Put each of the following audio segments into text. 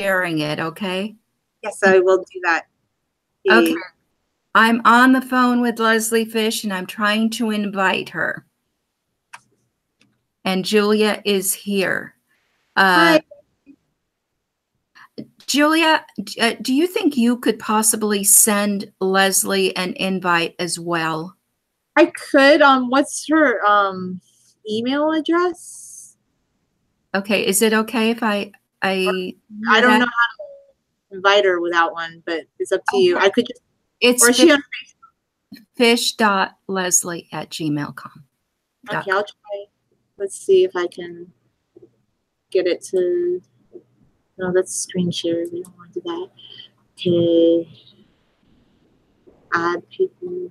sharing it, okay? Yes, I will do that. Okay. I'm on the phone with Leslie Fish, and I'm trying to invite her. And Julia is here. Hi. Julia, do you think you could possibly send Leslie an invite as well? I could. What's her email address? Okay. Is it okay if I don't know how to invite her without one, but it's up to you. I could just. It's fish.leslie@gmail.com. Okay, I'll try. Let's see if I can get it to. No, that's screen share. We don't want to do that. Okay. Add people.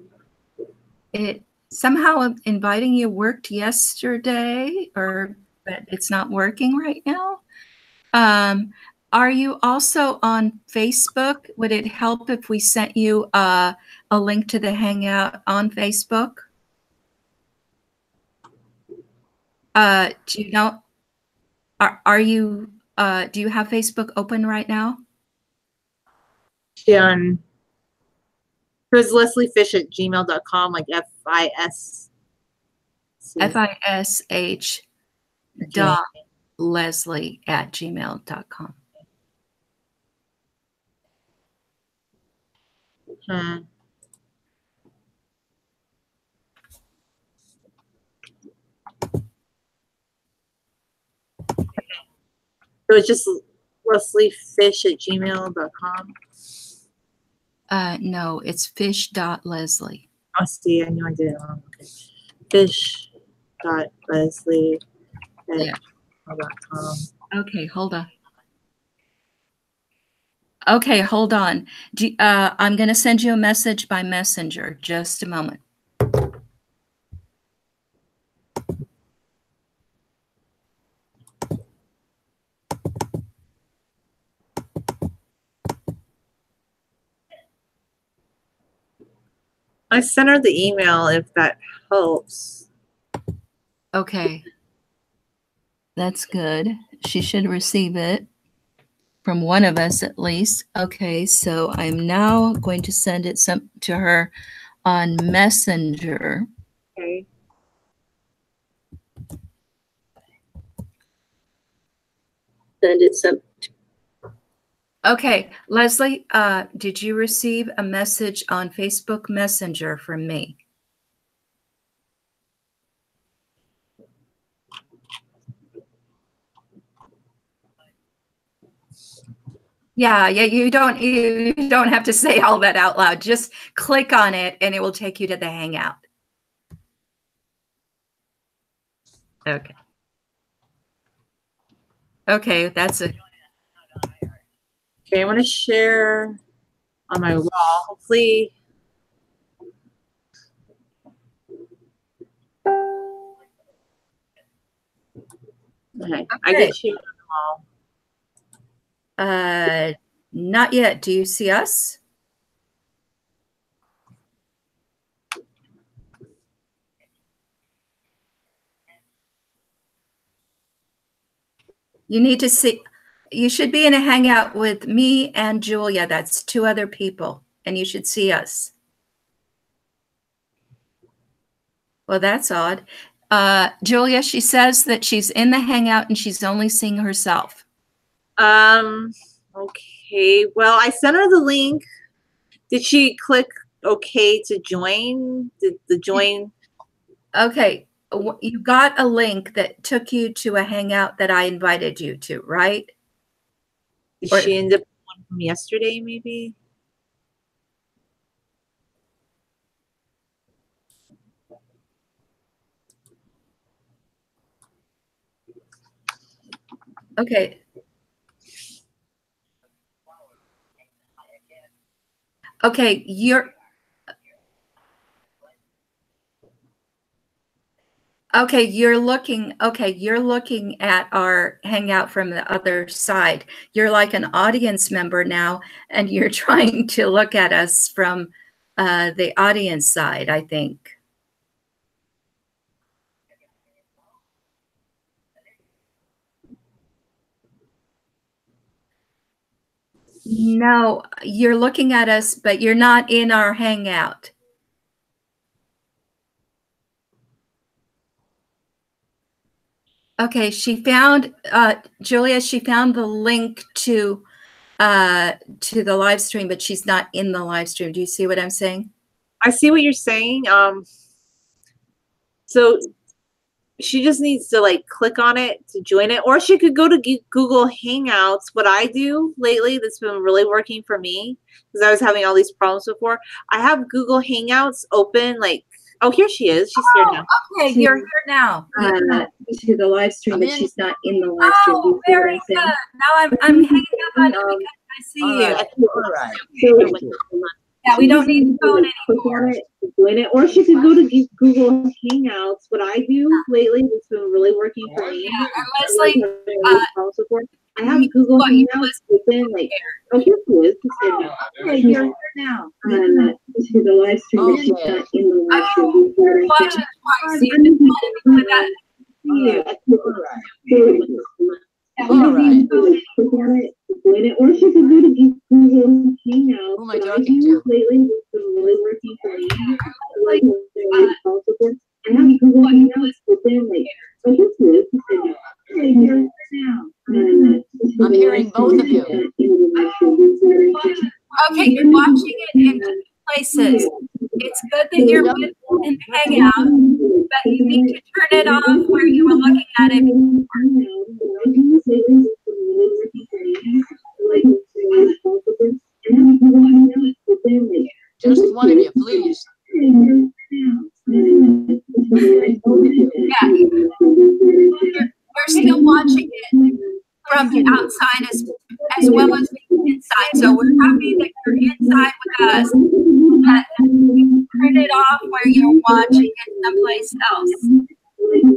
It somehow inviting you worked yesterday, or but it's not working right now. Are you also on Facebook? Would it help if we sent you a link to the Hangout on Facebook? Do you know? Are you? Do you have Facebook open right now? Yeah. Because lesliefish@gmail.com, like fish.leslie@gmail.com. Hmm. So it's just lesliefish@gmail.com. No, it's fish.leslie. Oh, see, I knew I did it wrong. Okay. Fish.leslie@gmail.com. Okay, hold on. Okay, hold on. I'm going to send you a message by Messenger. Just a moment. I sent her the email, if that helps. Okay. That's good. She should receive it from one of us at least. Okay, so I'm now going to send it to her on Messenger. Okay. Send it some. Okay, Leslie, did you receive a message on Facebook Messenger from me? Yeah, you don't have to say all that out loud. Just click on it and it will take you to the Hangout. Okay. Okay, that's it. Okay, I want to share on my wall. Hopefully, okay. I get shared on the wall. Not yet. Do you see us? You need to see. You should be in a Hangout with me and Julia. That's two other people, and you should see us. Well, that's odd. Julia, she says that she's in the Hangout and she's only seeing herself. Okay. Well, I sent her the link. Did she click okay to join? Did the join? Okay. You got a link that took you to a Hangout that I invited you to, right? Did she end up one from yesterday, maybe? Okay. Okay, you're... Okay, you're looking at our Hangout from the other side. You're like an audience member now, and you're trying to look at us from the audience side, I think. No, you're looking at us, but you're not in our hangout. Okay, she found, Julia, she found the link to the live stream, but she's not in the live stream. Do you see what I'm saying? I see what you're saying. So she just needs to like click on it to join it, or she could go to Google Hangouts. What I do lately that's been really working for me, because I was having all these problems before, I have Google Hangouts open, like, oh, here she is. She's here now. Okay, you're here now. To the live stream, but she's not in the live stream. Oh, very good. Now I'm hanging up on it because I see you. All right. Okay. Yeah, we don't need the phone anymore. Or she could go to Google Hangouts. What I do lately that's been really working for me. Yeah, Leslie, I have Google Hangouts open. Like, oh, here she is. Okay, you're here now. To the live stream, but she's not in the live stream. Watch it twice. Or she could go to Google Hangouts. Oh my God, I do lately really working for me. I have Google Hangouts open. Like, oh, here she is. Okay, you're here now. I'm hearing both of you. Okay, you're watching it in different places. It's good that you're in the hangout, but you need to turn it off where you were looking at it before. Just one of you, please. Yeah. We're still watching it from the outside as well as the inside. So we're happy that you're inside with us. But you turn it off where you're watching it someplace else. Yeah,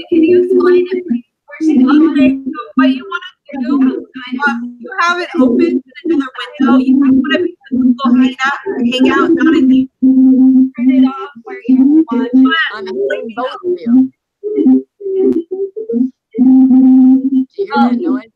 can you explain it, please? Okay, so what you want to do, you have it open to another window. You want to be the Google Hangout, not in you. Turn it off where you want. I'm hearing both of you. Do you hear that noise?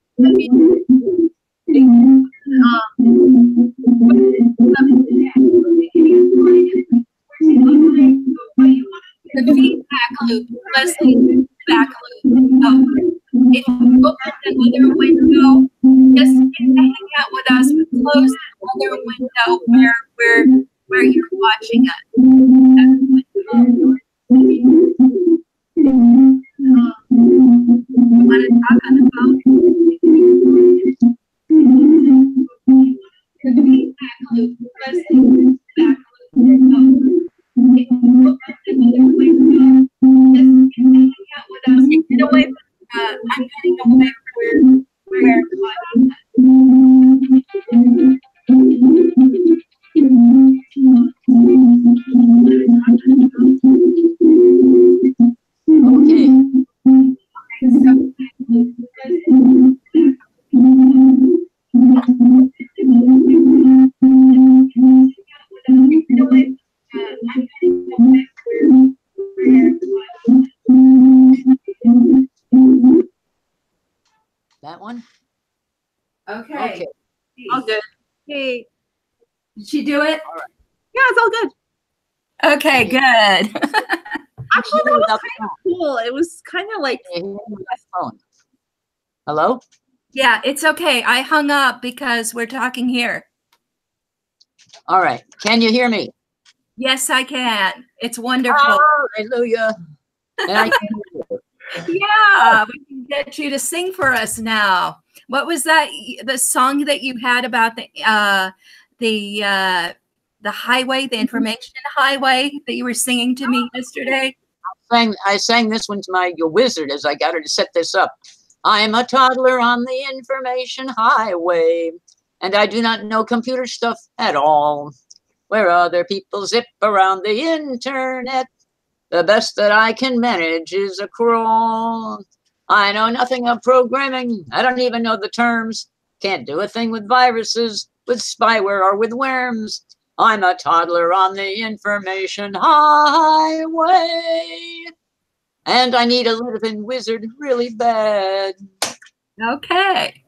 The feedback loop, Leslie. Back loop. If you open another window, just hang out with us, but close another window where you're watching us. You want to talk on the phone? The feedback loop, Leslie. Back loop. If you open another window, just hang out with us. Get away from, I'm getting away from where Okay. I'm getting away from where that one? Okay. All good. Hey. Did she do it? All right. Yeah, it's all good. Okay, good. Actually, that was kind of cool. It was kind of like Hello? Yeah, it's okay. I hung up because we're talking here. All right. Can you hear me? Yes, I can. It's wonderful. Oh, hallelujah. And I can hear you. Yeah, we can get you to sing for us now. What was that? The song that you had about the highway, the information highway that you were singing to me yesterday. I sang this one to my wizard as I got her to set this up. I'm a toddler on the information highway, and I do not know computer stuff at all. Where other people zip around the internet, the best that I can manage is a crawl. I know nothing of programming. I don't even know the terms. Can't do a thing with viruses, with spyware, or with worms. I'm a toddler on the information highway. And I need a living wizard really bad. Okay,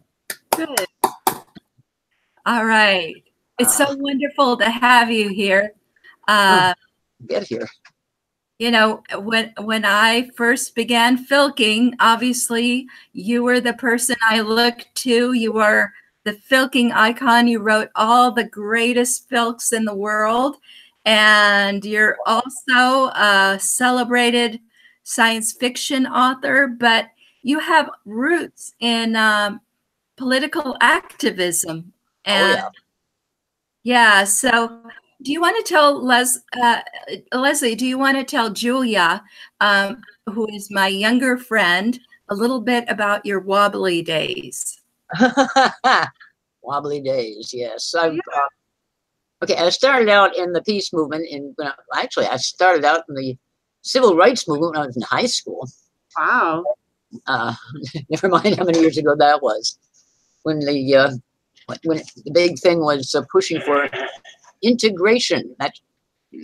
good. All right. It's so wonderful to have you here. Get here. You know, when I first began filking, obviously you were the person I looked to. You were the filking icon. You wrote all the greatest filks in the world. And you're also a celebrated science fiction author, but you have roots in political activism. And oh, yeah. Yeah, so do you want to tell Leslie, do you want to tell Julia, who is my younger friend, a little bit about your wobbly days? Wobbly days, yes. Yeah. Okay, I started out in the peace movement. I started out in the civil rights movement when I was in high school. Wow. Never mind how many years ago that was. When the big thing was pushing for integration.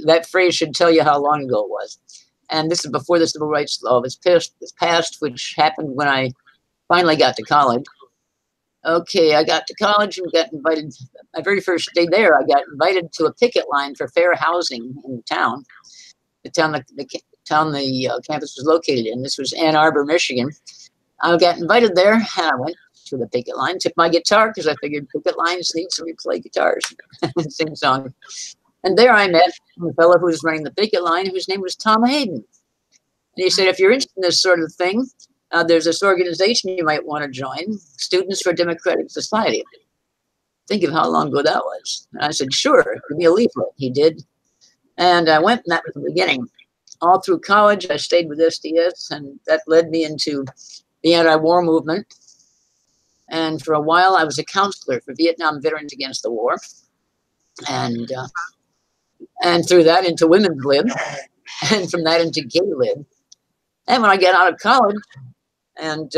That phrase should tell you how long ago it was. And this is before the civil rights law was passed, which happened when I finally got to college. Okay, I got to college and got invited. My very first day there, I got invited to a picket line for fair housing in town. The campus was located in. This was Ann Arbor, Michigan. I got invited there, and I went to the picket line, took my guitar, because I figured picket lines need somebody to play guitars and sing songs. And there I met a fellow who was running the picket line, whose name was Tom Hayden. And he said, if you're interested in this sort of thing, there's this organization you might want to join, Students for Democratic Society. Think of how long ago that was. And I said, sure, give me a leaflet. He did. And I went, and that was the beginning. All through college, I stayed with SDS, and that led me into the anti-war movement. And for a while, I was a counselor for Vietnam Veterans Against the War. And through that, into Women's Lib, and from that into Gay Lib. And when I got out of college, and,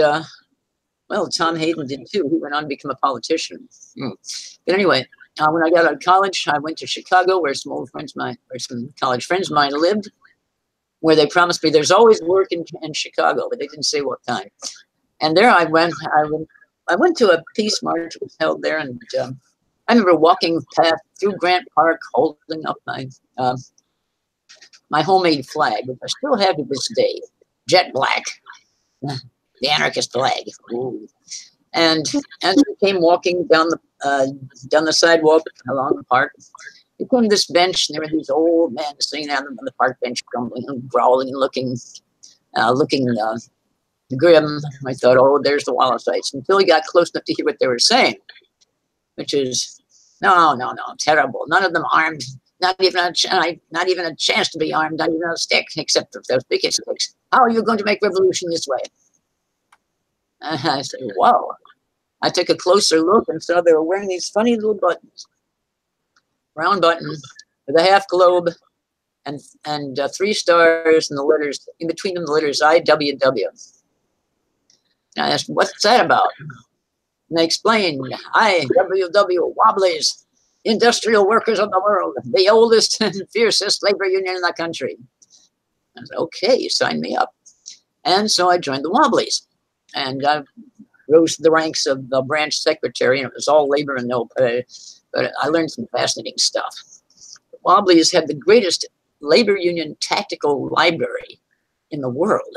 well, Tom Hayden did too. He went on to become a politician. But anyway, when I got out of college, I went to Chicago, where some old friends of mine, or some college friends of mine lived, where they promised me there's always work in Chicago, but they didn't say what time. And there I went. I went to a peace march that was held there, and I remember walking through Grant Park, holding up my my homemade flag, which I still have to this day, jet black, the anarchist flag. Ooh. And as we came walking down the sidewalk along the park, we came to this bench, and there were these old men sitting out on the park bench, grumbling and growling, looking grim. I thought, oh, there's the Wallachites, until he got close enough to hear what they were saying, which is, no, no, no, terrible. None of them armed, not even a chance to be armed, not even a stick, except for those picket sticks. How are you going to make revolution this way? And I said, whoa. I took a closer look and saw they were wearing these funny little buttons, round buttons with a half globe and three stars and the letters, in between them the letters IWW. And I asked, what's that about? And they explained, IWW, Wobblies, Industrial Workers of the World, the oldest and fiercest labor union in the country. I said, okay, sign me up. And so I joined the Wobblies. And I rose to the ranks of the branch secretary, and it was all labor and no pay. But I learned some fascinating stuff. The Wobblies had the greatest labor union tactical library in the world.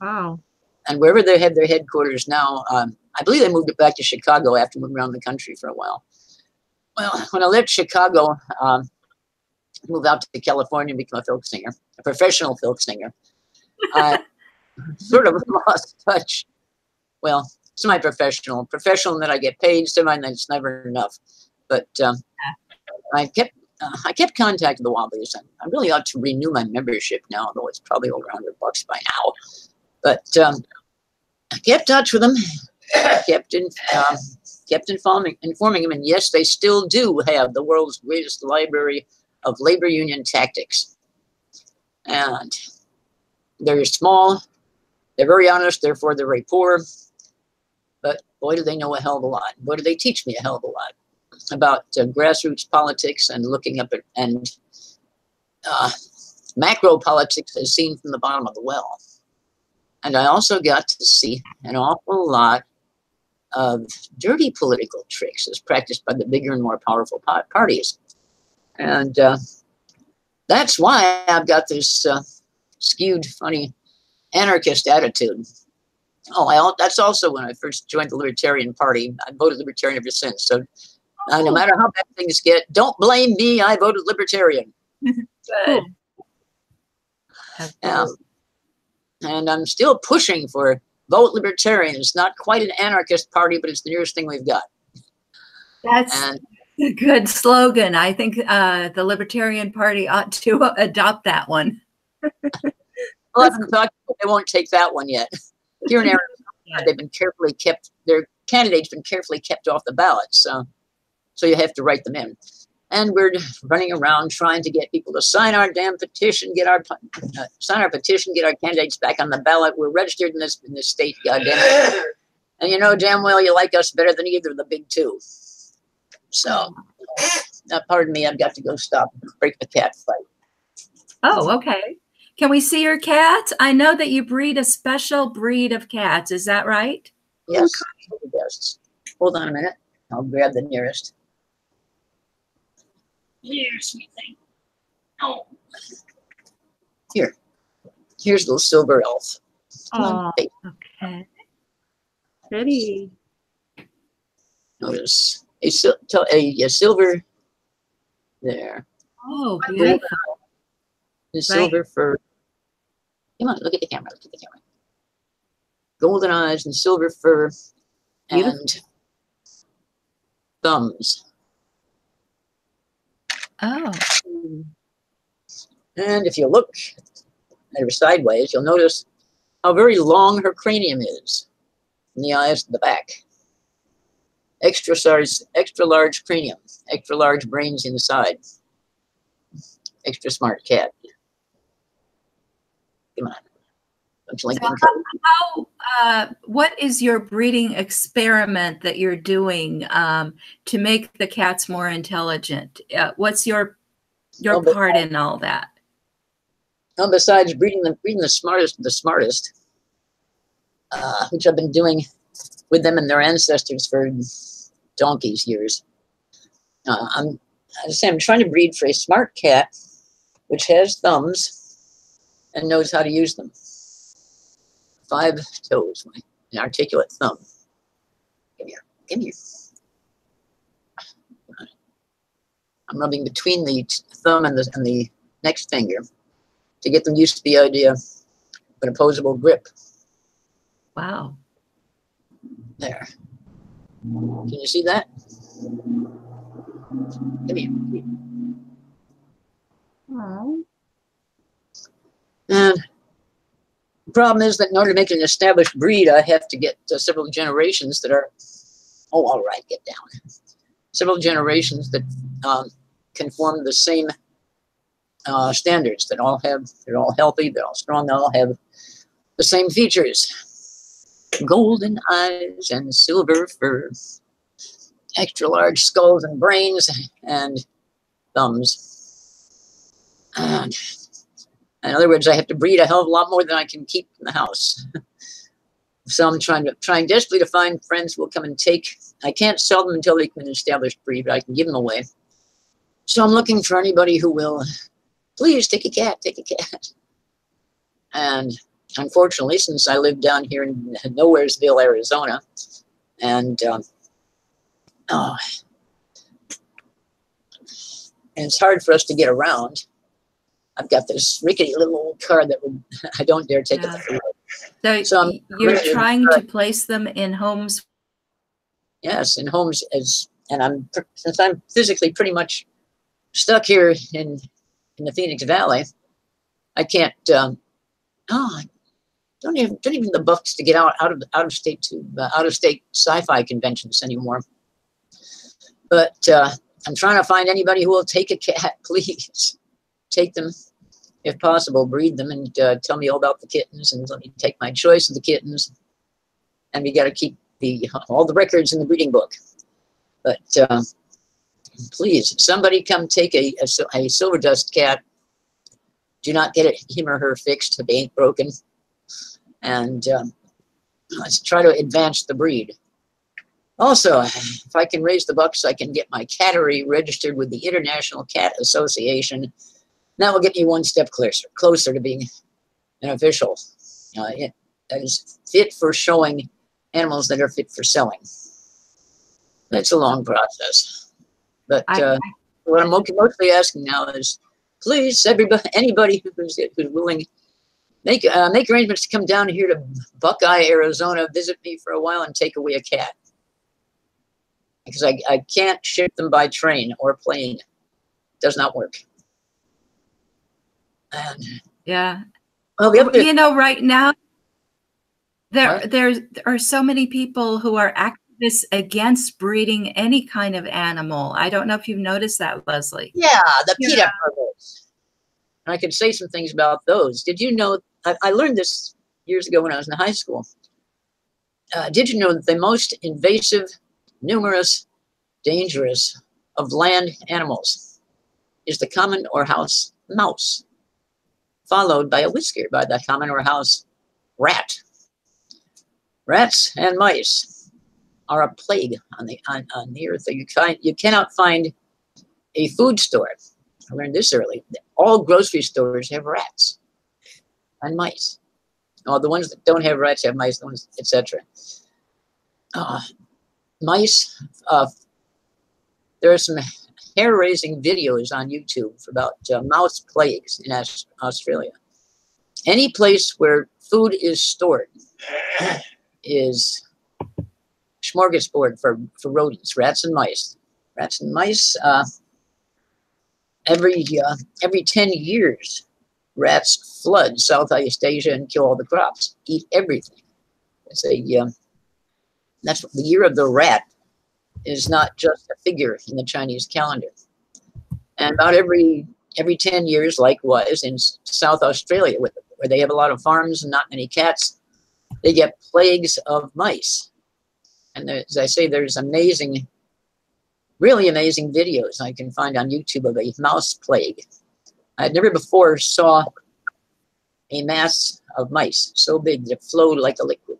Wow. And wherever they had their headquarters now, I believe they moved it back to Chicago after moving around the country for a while. Well, when I left Chicago, moved out to California and become a folk singer, a professional folk singer, I sort of lost touch. Well, semi-professional, professional in that I get paid, semi in that it's never enough. But I kept contact with the Wobblies. I really ought to renew my membership now, although it's probably over $100 by now. But I kept in touch with them, kept informing them, and yes, they still do have the world's greatest library of labor union tactics. And they're small, they're very honest, therefore they're very poor. But boy, do they know a hell of a lot. Boy, do they teach me a hell of a lot. about grassroots politics and looking up at and macro politics as seen from the bottom of the well. And I also got to see an awful lot of dirty political tricks as practiced by the bigger and more powerful parties. And that's why I've got this skewed, funny anarchist attitude. Oh, that's also when I first joined the Libertarian Party. I voted Libertarian ever since. So no matter how bad things get, don't blame me. I voted Libertarian. Good. And I'm still pushing for vote Libertarian. It's not quite an anarchist party, but it's the nearest thing we've got. That's a good slogan. I think the Libertarian Party ought to adopt that one. Well, they won't take that one yet. Here in Arizona, they've been carefully kept. Their candidates been carefully kept off the ballot, so you have to write them in. And we're running around trying to get people to sign our damn petition, get our candidates back on the ballot. We're registered in this state, goddamn it. And you know damn well you like us better than either of the big two. So, pardon me, I've got to go stop and break the cat fight. Oh, okay. Can we see your cats? I know that you breed a special breed of cats. Is that right? Yes. Okay. Hold on a minute. I'll grab the nearest. Here, sweet thing. Oh. Here. Here's little silver elf. Oh, okay. Pretty. Notice a silver. There. Oh, beautiful. The silver fur. Come on, look at the camera. Look at the camera. Golden eyes and silver fur and thumbs. Oh. And if you look at her sideways, you'll notice how very long her cranium is from the eyes to the back. Extra large cranium, extra large brains inside. Extra smart cat. Come on. So what is your breeding experiment that you're doing to make the cats more intelligent? What's your part in all that? Well, besides breeding the smartest, which I've been doing with them and their ancestors for donkey's years. I'm trying to breed for a smart cat, which has thumbs and knows how to use them. 5 toes, an articulate thumb. Come here, come here. I'm rubbing between the thumb and the next finger to get them used to the idea of an opposable grip. Wow. There. Can you see that? Come here. Wow. And the problem is that in order to make an established breed, I have to get several generations that are, oh, all right, get down. Several generations that conform to the same standards, that all have, they're all healthy, they're all strong, they all have the same features. Golden eyes and silver fur, extra large skulls and brains and thumbs. And in other words, I have to breed a hell of a lot more than I can keep in the house. So I'm trying desperately to find friends who will come and take. I can't sell them until they can establish breed, but I can give them away. So I'm looking for anybody who will, please take a cat, take a cat. And unfortunately, since I live down here in Nowheresville, Arizona, and it's hard for us to get around. I've got this rickety little old car that would, I don't dare take it. So you're trying to place them in homes. Yes, in homes, since I'm physically pretty much stuck here in the Phoenix Valley, I can't. Don't even the bucks to get out of state sci-fi conventions anymore. But I'm trying to find anybody who will take a cat, please. Take them, if possible, breed them, and tell me all about the kittens, and let me take my choice of the kittens. And we got to keep all the records in the breeding book. But please, somebody come take a silver dust cat. Do not get it, him or her fixed if it ain't broken. And let's try to advance the breed. Also, if I can raise the bucks, I can get my cattery registered with the International Cat Association. That will get me one step closer to being an official. That is fit for showing animals that are fit for selling. That's a long process. But what I'm mostly asking now is, please, anybody who's willing, make arrangements to come down here to Buckeye, Arizona, visit me for a while and take away a cat. Because I can't ship them by train or plane. It does not work. And yeah. Well, you know, right now, there are so many people who are activists against breeding any kind of animal. I don't know if you've noticed that, Leslie. Yeah, the PETA programs. And I could say some things about those. Did you know, I learned this years ago when I was in high school. Did you know that the most invasive, numerous, dangerous of land animals is the common or house mouse, followed by a whisker by the common or house rat. Rats and mice are a plague on the earth. You cannot find a food store. I learned this early. All grocery stores have rats and mice. All the ones that don't have rats have mice, the ones, etc. Mice, there are some hair-raising videos on YouTube about mouse plagues in Australia. Any place where food is stored is smorgasbord for rodents, rats and mice. Rats and mice, every 10 years, rats flood Southeast Asia and kill all the crops, eat everything. It's a... that's what the year of the rat is, not just a figure in the Chinese calendar. And about every 10 years, likewise, in South Australia, where they have a lot of farms and not many cats, they get plagues of mice. And as I say, there's amazing, really amazing videos I can find on YouTube of a mouse plague. I had never before saw a mass of mice so big that it flowed like a liquid.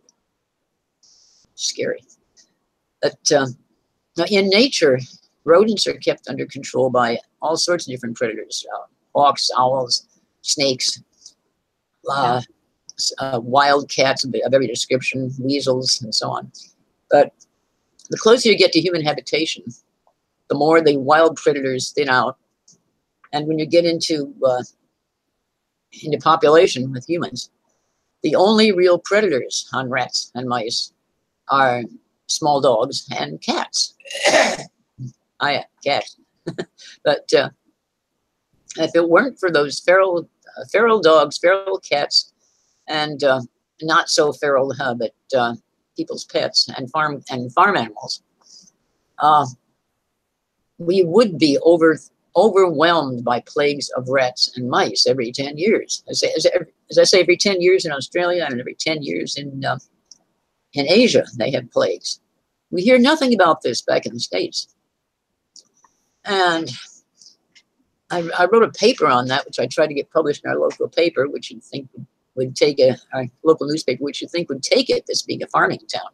Scary. But in nature, rodents are kept under control by all sorts of different predators, hawks, owls, snakes, wild cats of every description, weasels, and so on. But the closer you get to human habitation, the more the wild predators thin out. And when you get into population with humans, the only real predators on rats and mice are small dogs and cats. Cats. But if it weren't for those feral dogs, feral cats, and not so feral, but people's pets and farm animals, we would be overwhelmed by plagues of rats and mice every 10 years. As I say, every 10 years in Australia and every 10 years in Asia, they have plagues. We hear nothing about this back in the States. And I wrote a paper on that, which I tried to get published in our local paper, which you'd think would take our local newspaper, which you think would take it, this being a farming town.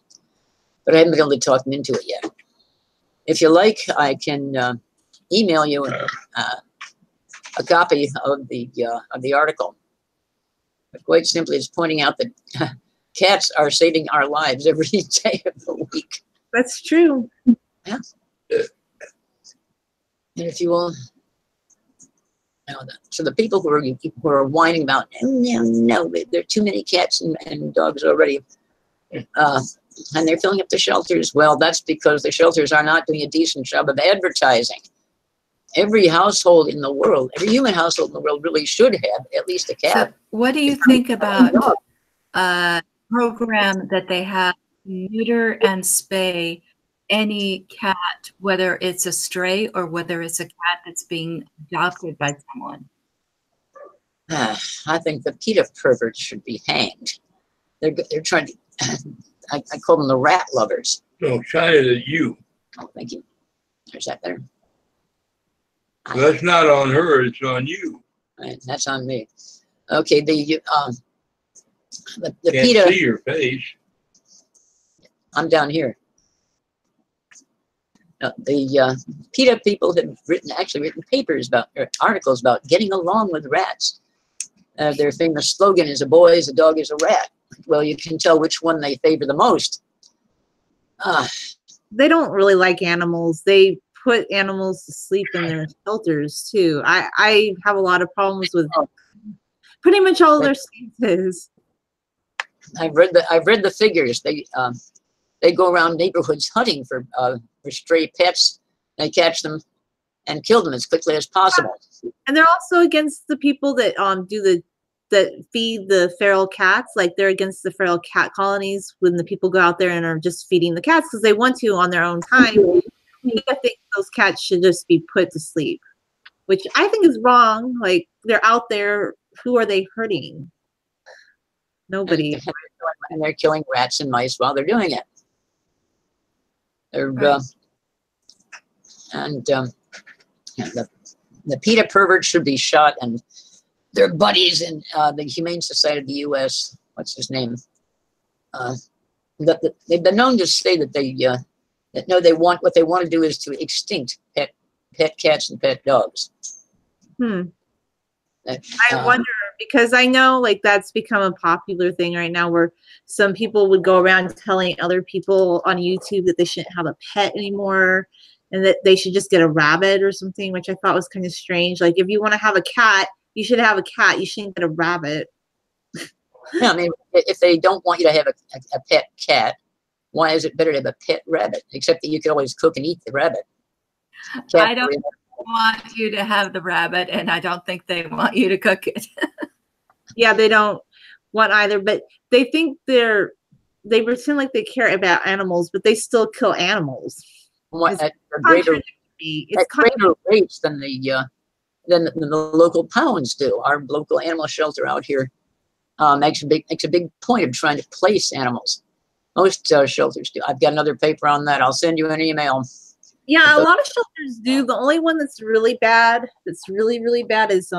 But I haven't been able to talk them into it yet. If you like, I can email you a copy of the article. But quite simply, it's pointing out that cats are saving our lives every day of the week. That's true. Yeah. And if you will, so the people who are whining about, no, there are too many cats and dogs already, and they're filling up the shelters. Well, that's because the shelters are not doing a decent job of advertising. Every household in the world, every human household in the world, really should have at least a cat. So what do you think about program that they have to neuter and spay any cat, whether it's a stray or whether it's a cat that's being adopted by someone? I think the PETA perverts should be hanged. They're trying to, I call them the rat lovers. No, China, you. Oh, thank you. There's that there. That's not on her, it's on you. Right, that's on me. Okay, the Can't PETA. See your face. I'm down here. The PETA people have actually written papers about, or articles about getting along with rats. Their famous slogan is, "A boy is a dog is a rat." Well, you can tell which one they favor the most. They don't really like animals. They put animals to sleep in their shelters too. I have a lot of problems with pretty much all their senses. I've read the figures. They go around neighborhoods hunting for stray pets. They catch them and kill them as quickly as possible. And they're also against the people that that feed the feral cats. Like, they're against the feral cat colonies when the people go out there and are just feeding the cats because they want to on their own time. I think those cats should just be put to sleep, which I think is wrong. Like, they're out there. Who are they hurting? Nobody. And they're killing rats and mice while they're doing it. They're, the PETA perverts should be shot, and their buddies in the Humane Society of the U.S. What's his name? They've been known to say that what they want to do is to extinct pet cats and pet dogs. Hmm. I wonder, because I know like that's become a popular thing right now, where some people would go around telling other people on YouTube that they shouldn't have a pet anymore and that they should just get a rabbit or something, which I thought was kind of strange. Like, if you want to have a cat, you should have a cat. You shouldn't get a rabbit. Yeah, I mean, if they don't want you to have a pet cat, why is it better to have a pet rabbit? Except that you can always cook and eat the rabbit. I don't want you to have the rabbit, and I don't think they want you to cook it. Yeah, they don't want either, but they think they pretend like they care about animals, but they still kill animals. It's a greater rates than the local pounds do. Our local animal shelter out here makes a big point of trying to place animals. Most shelters do. I've got another paper on that. I'll send you an email. Yeah, a lot of shelters do. The only one that's really bad, really bad, is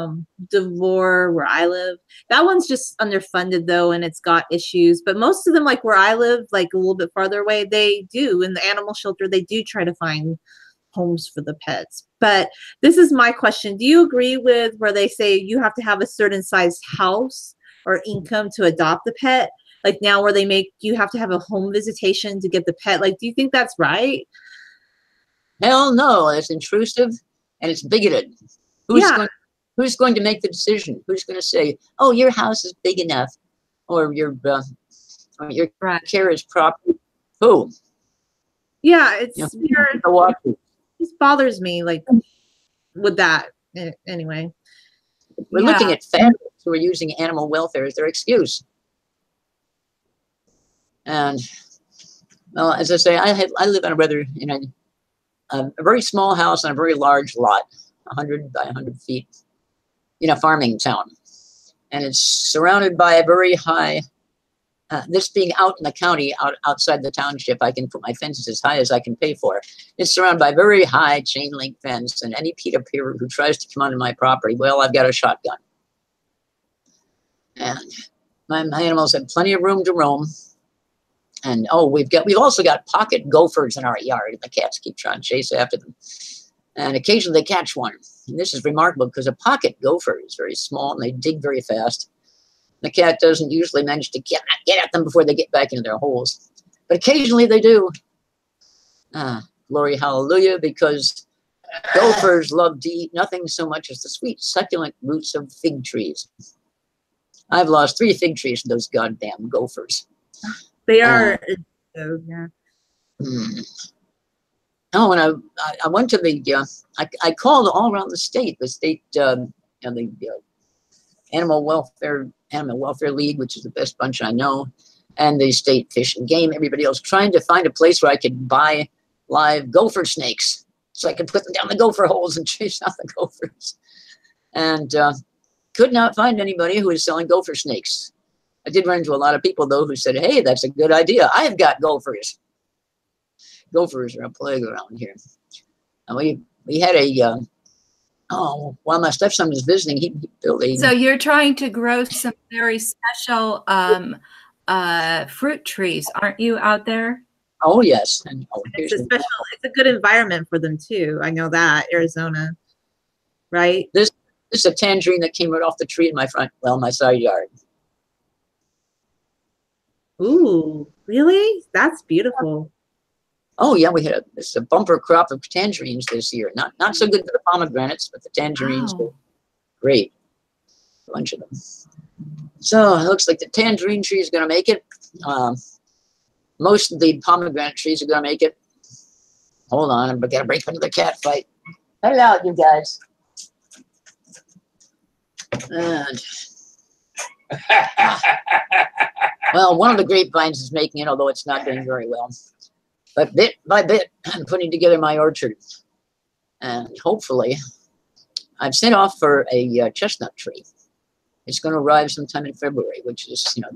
DeVore, where I live. That one's just underfunded, though, and it's got issues. But most of them, like where I live, like a little bit farther away, they do. In the animal shelter, they do try to find homes for the pets. But this is my question. Do you agree with where they say you have to have a certain size house or income to adopt the pet? Like now where they make you have to have a home visitation to get the pet. Like, do you think that's right? Hell no. It's intrusive and it's bigoted. Who's going to make the decision? Who's going to say, oh, your house is big enough, or your care is proper? Who? Yeah, it's weird. It just bothers me, like, with that. Anyway. We're looking at families who are using animal welfare as their excuse. And, well, as I say, I live in a rather, a very small house on a very large lot, 100 by 100 feet, in a farming town. And it's surrounded by a very high, this being out in the county, outside the township, I can put my fences as high as I can pay for. It's surrounded by a very high chain link fence, and any PETA peer who tries to come onto my property, well, I've got a shotgun. And my animals have plenty of room to roam. And oh, we've also got pocket gophers in our yard, and the cats keep trying to chase after them. And occasionally they catch one. And this is remarkable because a pocket gopher is very small and they dig very fast. The cat doesn't usually manage to get at them before they get back into their holes. But occasionally they do. Glory hallelujah, because gophers love to eat nothing so much as the sweet, succulent roots of fig trees. I've lost 3 fig trees to those goddamn gophers. They are. Oh, and I went to the, I called all around the state, Animal Welfare League, which is the best bunch I know, and the state fish and game, everybody else, trying to find a place where I could buy live gopher snakes so I could put them down the gopher holes and chase out the gophers. And could not find anybody who was selling gopher snakes. I did run into a lot of people, though, who said, hey, that's a good idea. I've got gophers. Gophers are a plague around here. And we had a oh, while my stepson was visiting, he building. So you're trying to grow some very special fruit trees, aren't you, out there? Oh, yes. And, oh, it's a special, it's a good environment for them, too. I know that, Arizona, right? This is a tangerine that came right off the tree in my front, well, my side yard. Ooh, really? That's beautiful. Oh, yeah, we had a bumper crop of tangerines this year. Not so good for the pomegranates, but the tangerines were great. A bunch of them. So it looks like the tangerine tree is going to make it. Most of the pomegranate trees are going to make it. Hold on, I'm going to break into the cat fight. Hello out, you guys. And well, one of the grapevines is making it, although it's not doing very well. But bit by bit, I'm putting together my orchard. And hopefully, I've sent off for a chestnut tree. It's going to arrive sometime in February, which is, you know,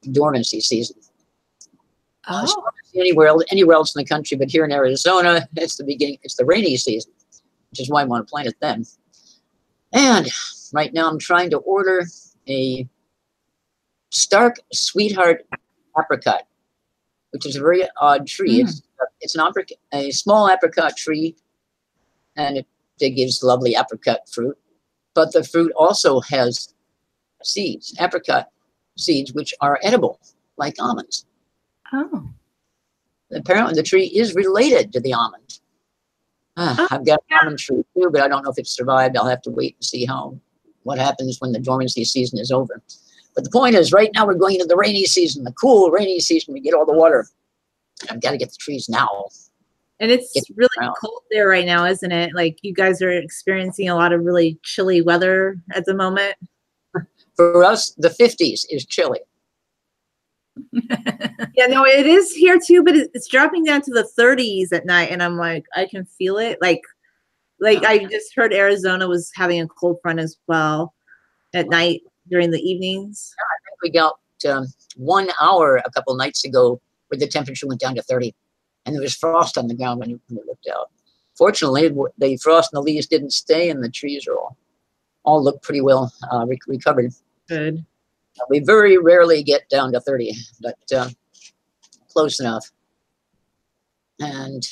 the dormancy season. Oh. So anywhere else in the country, but here in Arizona, it's the beginning. It's the rainy season, which is why I want to plant it then. And right now, I'm trying to order a Stark Sweetheart apricot, which is a very odd tree. Mm. It's an apricot, a small apricot tree, and it gives lovely apricot fruit. But the fruit also has seeds, apricot seeds, which are edible, like almonds. Oh. Apparently, the tree is related to the almond. I've got an almond tree, too, but I don't know if it's survived. I'll have to wait and see what happens when the dormancy season is over. But the point is, right now we're going into the rainy season, the cool rainy season. We get all the water. I've got to get the trees now. And it's really cold there right now, isn't it? Like, you guys are experiencing a lot of really chilly weather at the moment. For us, the 50s is chilly. Yeah, no, it is here too, but it's dropping down to the 30s at night. And I'm like, I can feel it. Like I just heard Arizona was having a cold front as well at night. During the evenings? Yeah, I think we got 1 hour a couple nights ago where the temperature went down to 30, and there was frost on the ground when we looked out. Fortunately, the frost and the leaves didn't stay, and the trees are all look pretty well recovered. Good. We very rarely get down to 30, but close enough. And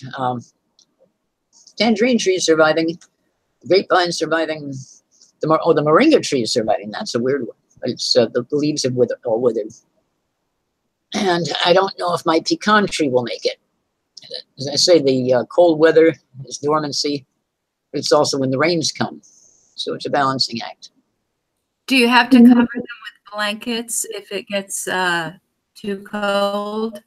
tangerine trees surviving, grapevines surviving, the moringa tree is surviving. That's a weird one. It's the leaves have withered, all withered. And I don't know if my pecan tree will make it. As I say, the cold weather is dormancy, but it's also when the rains come. So it's a balancing act. Do you have to cover them with blankets if it gets too cold?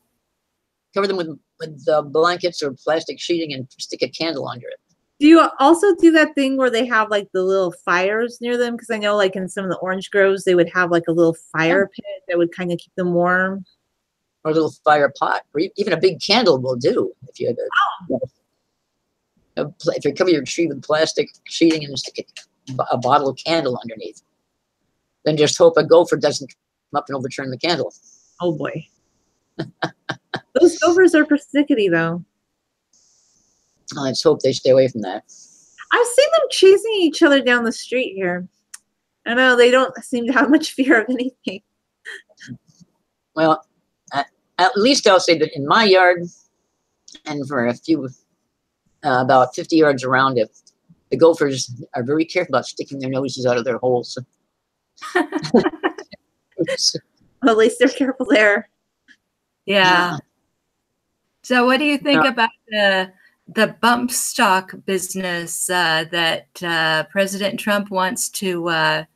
Cover them with blankets or plastic sheeting and stick a candle under it. Do you also do that thing where they have like the little fires near them? Because I know like in some of the orange groves, they would have like a little fire pit that would kind of keep them warm. Or a little fire pot, or even a big candle will do. If you have if you cover your tree with plastic sheeting and stick a bottle candle underneath, then just hope a gopher doesn't come up and overturn the candle. Oh boy. Those gophers are persnickety though. Let's hope they stay away from that. I've seen them chasing each other down the street here. I know they don't seem to have much fear of anything. Well, at least I'll say that in my yard and for a few, about 50 yards around it, the gophers are very careful about sticking their noses out of their holes. Well, at least they're careful there. Yeah. So what do you think about the bump stock business that President Trump wants to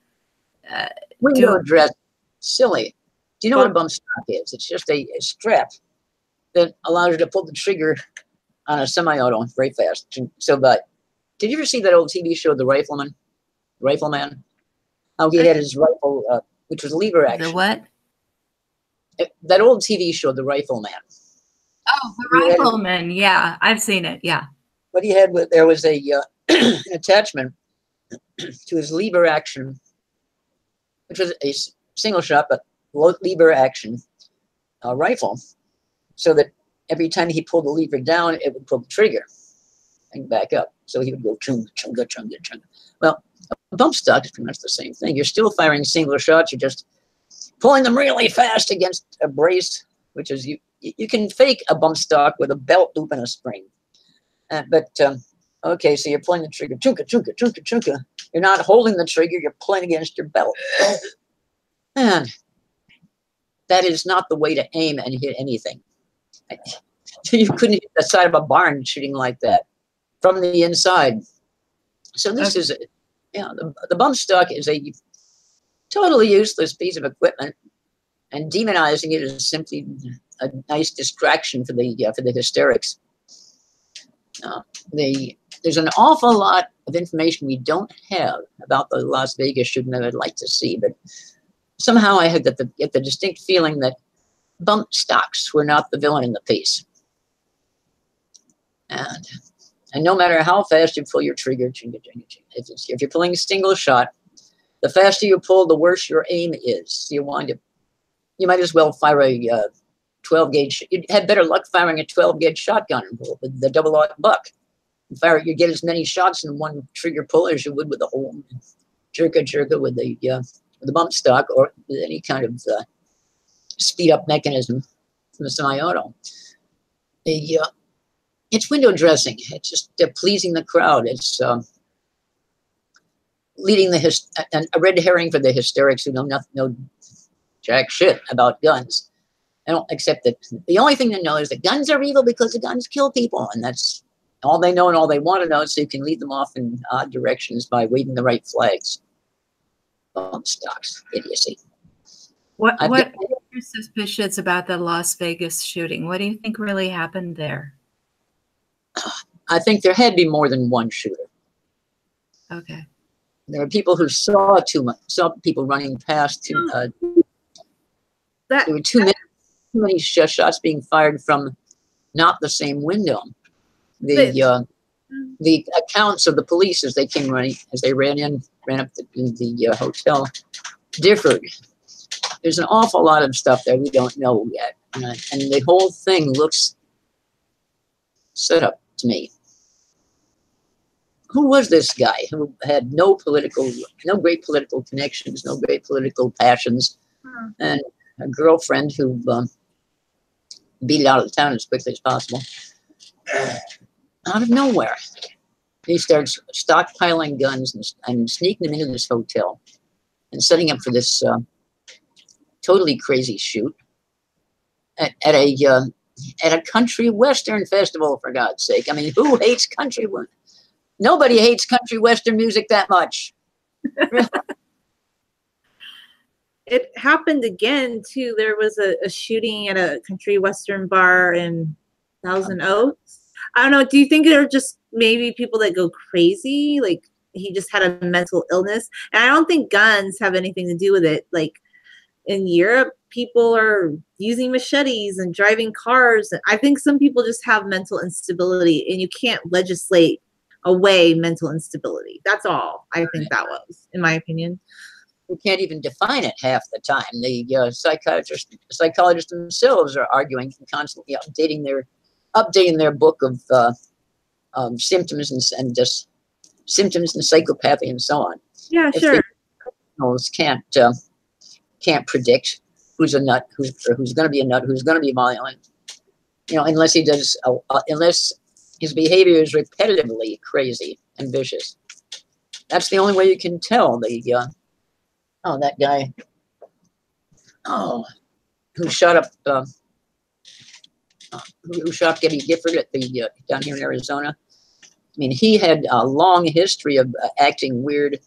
do? Address. Silly. Do you know what a bump stock is? It's just a strap that allows you to pull the trigger on a semi-auto very fast. So, but did you ever see that old TV show, The Rifleman? Rifleman? How he had his rifle, which was lever action. The what? That old TV show, The Rifleman. Oh, The Rifleman, yeah. I've seen it, yeah. What he had, there was a an attachment to his lever action, which was a single shot, but lever action rifle, so that every time he pulled the lever down, it would pull the trigger and back up. So he would go chunga, chunga, chunga, chunga. Well, a bump stock is pretty much the same thing. You're still firing single shots. You're just pulling them really fast against a brace, which is you can fake a bump stock with a belt loop and a spring. Okay, so you're pulling the trigger, chunka, chunka, chunka, chunka. You're not holding the trigger, you're pulling against your belt. Man, that is not the way to aim and hit anything. You couldn't hit the side of a barn shooting like that from the inside. So this is, you know, the bump stock is a totally useless piece of equipment, and demonizing it is simply a nice distraction for the hysterics. There's an awful lot of information we don't have about the Las Vegas shooting that I'd like to see, but somehow I had the distinct feeling that bump stocks were not the villain in the piece. And no matter how fast you pull your trigger, if you're pulling a single shot, the faster you pull, the worse your aim is. So you wind up, you might as well fire a 12-gauge. You'd have better luck firing a 12-gauge shotgun and pull with the double-aught buck. You get as many shots in one trigger pull as you would with the whole jerka with the bump stock or with any kind of speed-up mechanism from the semi-auto. It's window dressing. It's just pleasing the crowd. It's leading a red herring for the hysterics who know jack shit about guns. I don't accept that. The only thing they know is that guns are evil because the guns kill people, and that's all they know and all they want to know, so you can lead them off in odd directions by waving the right flags. Bump stocks, idiocy. What are your suspicions about the Las Vegas shooting? What do you think really happened there? I think there had to be more than one shooter. Okay. There are people who saw too much, saw people running past. There were too many shots being fired from not the same window. The accounts of the police as they came running, as they ran up the hotel, differed. There's an awful lot of stuff there we don't know yet, and the whole thing looks set up to me. Who was this guy who had no great political connections, no great political passions, and a girlfriend who beat it out of town as quickly as possible? Out of nowhere, he starts stockpiling guns and sneaking them into this hotel and setting up for this totally crazy shoot at a country western festival, for God's sake. I mean, who hates country? Nobody hates country western music that much. It happened again, too. There was a shooting at a country western bar in Thousand Oaks. I don't know. Do you think they're just maybe people that go crazy? Like, he just had a mental illness. And I don't think guns have anything to do with it. Like, in Europe, people are using machetes and driving cars. I think some people just have mental instability, and you can't legislate away mental instability. That's all I think that was, in my opinion. We can't even define it half the time. The psychologists themselves are arguing and constantly updating their book of symptoms and just symptoms and psychopathy and so on. Yeah, if sure. Criminals can't predict who's a nut, who's going to be a nut, who's going to be violent. You know, unless he does, unless his behavior is repetitively crazy and vicious. That's the only way you can tell. The oh, that guy. Oh, who shot up. Who shot Gabby Giffords at the down here in Arizona? I mean, he had a long history of acting weird,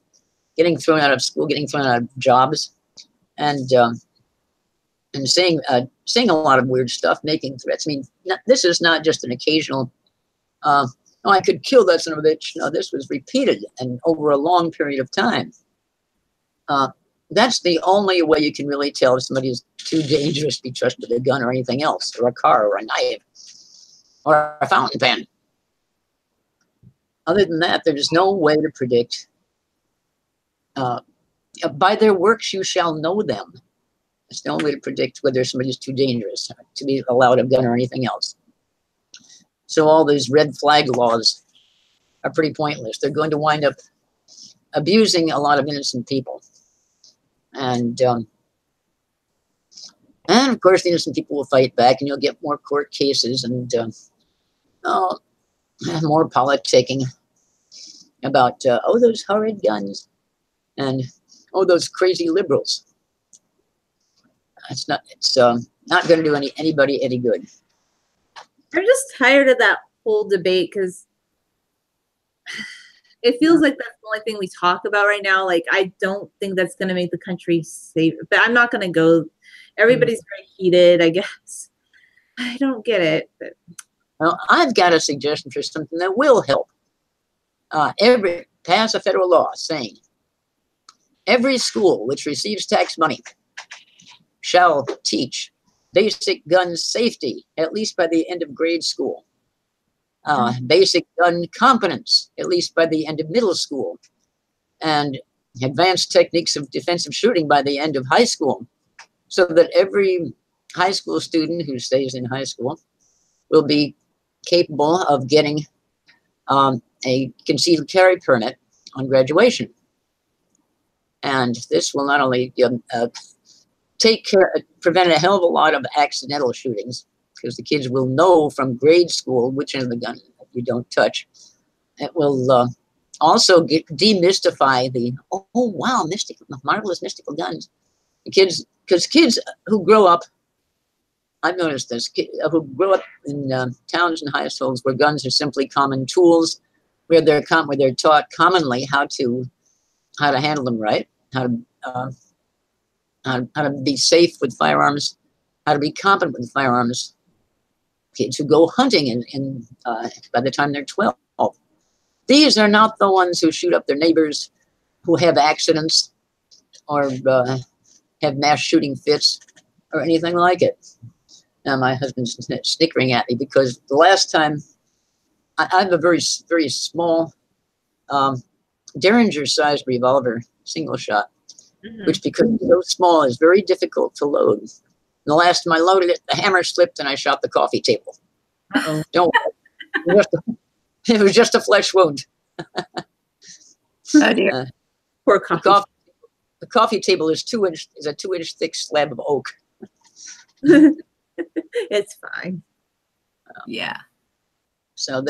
getting thrown out of school, getting thrown out of jobs, and saying a lot of weird stuff, making threats. I mean, this is not just an occasional. Oh, I could kill that son of a bitch. No, this was repeated and over a long period of time. That's the only way you can really tell if somebody is too dangerous to be trusted with a gun or anything else, or a car or a knife or a fountain pen. Other than that, there's no way to predict. By their works you shall know them. There's no way to predict whether somebody's too dangerous to be allowed a gun or anything else. So all those red flag laws are pretty pointless. They're going to wind up abusing a lot of innocent people. And of course, the innocent people will fight back, and you'll get more court cases and more politicking about, oh, those horrid guns, and, oh, those crazy liberals. It's not, not going to do anybody any good. I'm just tired of that whole debate, because it feels like that's the only thing we talk about right now. Like, I don't think that's going to make the country safe, but I'm not going to go. Everybody's very heated, I guess. I don't get it. But. Well, I've got a suggestion for something that will help. Pass a federal law saying every school which receives tax money shall teach basic gun safety, at least by the end of grade school. Basic gun competence, at least by the end of middle school. And advanced techniques of defensive shooting by the end of high school. So that every high school student who stays in high school will be capable of getting a concealed carry permit on graduation. And this will not only prevent a hell of a lot of accidental shootings, because the kids will know from grade school which end of the gun you don't touch. It will also demystify the, oh, wow, mystical, marvelous mystical guns. The kids, because kids who grow up, I've noticed this, who grow up in towns and households where guns are simply common tools, where they're taught commonly how to handle them right, how to be safe with firearms, how to be competent with firearms. Kids who go hunting by the time they're 12. These are not the ones who shoot up their neighbors, who have accidents, or have mass shooting fits, or anything like it. Now my husband's snickering at me because the last time, I have a very, very small Derringer-sized revolver, single shot, which because it's so small is very difficult to load. And the last time I loaded it, the hammer slipped and I shot the coffee table. Don't worry. It was just a flesh wound. Oh dear. Poor coffee. The coffee table is a two-inch thick slab of oak. It's fine. Yeah. So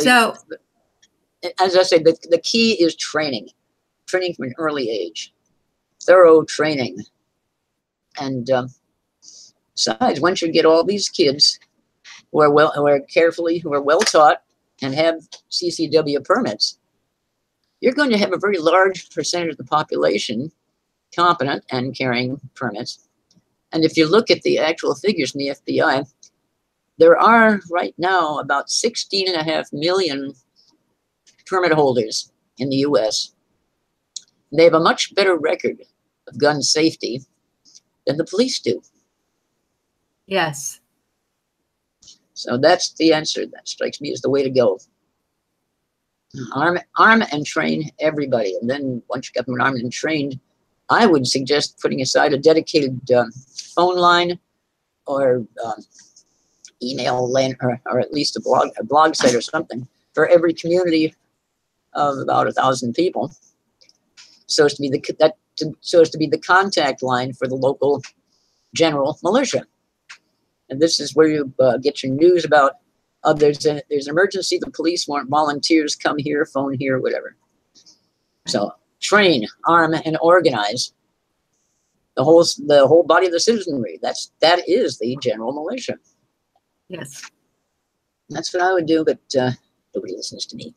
as I say, the key is training. Training from an early age. Thorough training. And besides, once you get all these kids who are well taught and have CCW permits, you're going to have a very large percentage of the population competent and carrying permits. And if you look at the actual figures in the FBI, there are right now about 16.5 million permit holders in the U.S. They have a much better record of gun safety than the police do. Yes. So that's the answer. That strikes me as the way to go. Arm and train everybody. And then once you got them armed and trained, I would suggest putting aside a dedicated phone line or email line, or at least a blog site or something for every community of about 1,000 people, so as to be the contact line for the local general militia. And this is where you get your news about there's an emergency, the police want volunteers, come here, phone here, whatever. So train, arm, and organize the whole body of the citizenry. That is the general militia. Yes, that's what I would do, but nobody listens to me.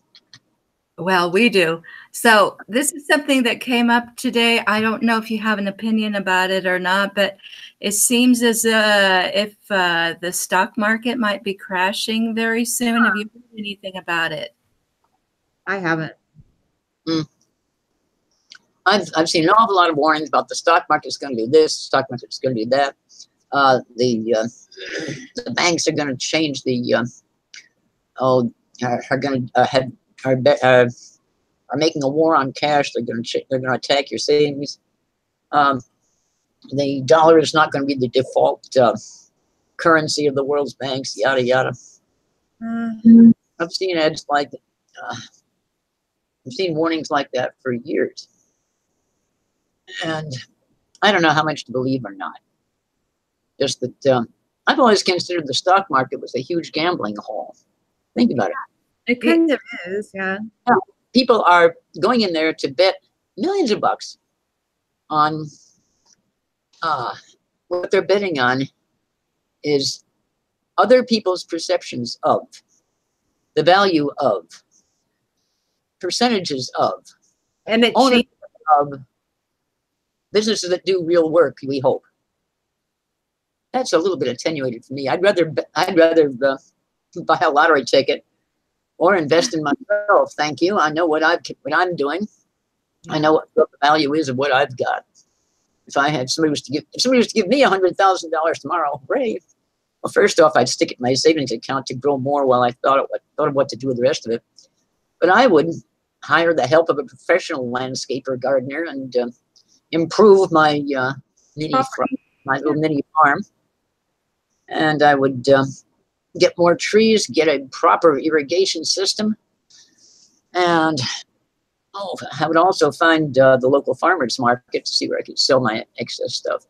Well, we do. So this is something that came up today. I don't know if you have an opinion about it or not, but it seems as if the stock market might be crashing very soon. Have you heard anything about it? I haven't. I've seen an awful lot of warnings about the stock market's going to do this, stock market's going to do that. The banks are going to change the are making a war on cash. They're going to attack your savings. The dollar is not going to be the default currency of the world's banks. Yada yada. I've seen ads like I've seen warnings like that for years. And I don't know how much to believe or not. Just that I've always considered the stock market was a huge gambling hole. Think about it. It kind of is, yeah. People are going in there to bet millions of bucks on what they're betting on is other people's perceptions of, the value of, percentages of, and it ownership of businesses that do real work, we hope. That's a little bit attenuated for me. I'd rather buy a lottery ticket or invest in myself. Thank you. I know what I'm doing. I know what the value is of what I've got. If somebody was to give me $100,000 tomorrow, brave. Well, first off, I'd stick it in my savings account to grow more while I thought of what to do with the rest of it. But I would hire the help of a professional landscaper, gardener, and improve my little mini farm. And I would get more trees, get a proper irrigation system. And I would also find the local farmers market to see where I could sell my excess stuff.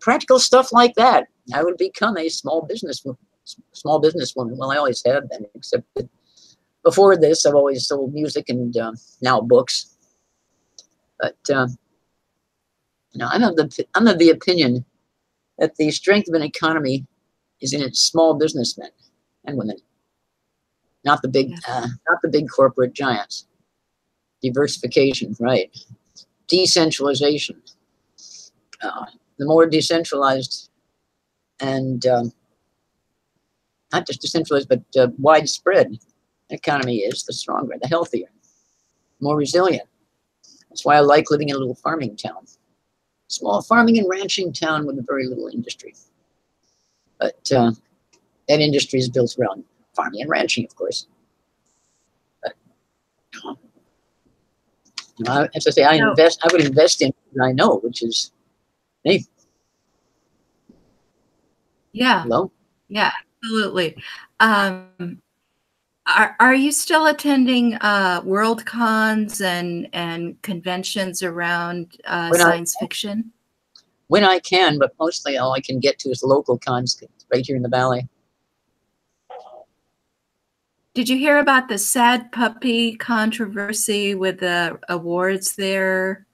Practical stuff like that. I would become a small businesswoman. Well, I always have been, except that before this, I've always sold music and now books. But you know, I'm of the opinion that the strength of an economy is in its small businessmen and women, not the big, not the big corporate giants. Diversification, right? Decentralization. The more decentralized and not just decentralized, but widespread economy is, the stronger, the healthier, more resilient. That's why I like living in a little farming town. Small farming and ranching town with a very little industry. But that industry is built around farming and ranching, of course. But, you know, as I say, I would invest in what I know, which is me. Yeah. Hello? Yeah, absolutely. Are you still attending world cons and conventions around science fiction? When I can, but mostly all I can get to is local cons right here in the valley. Did you hear about the sad puppy controversy with the awards there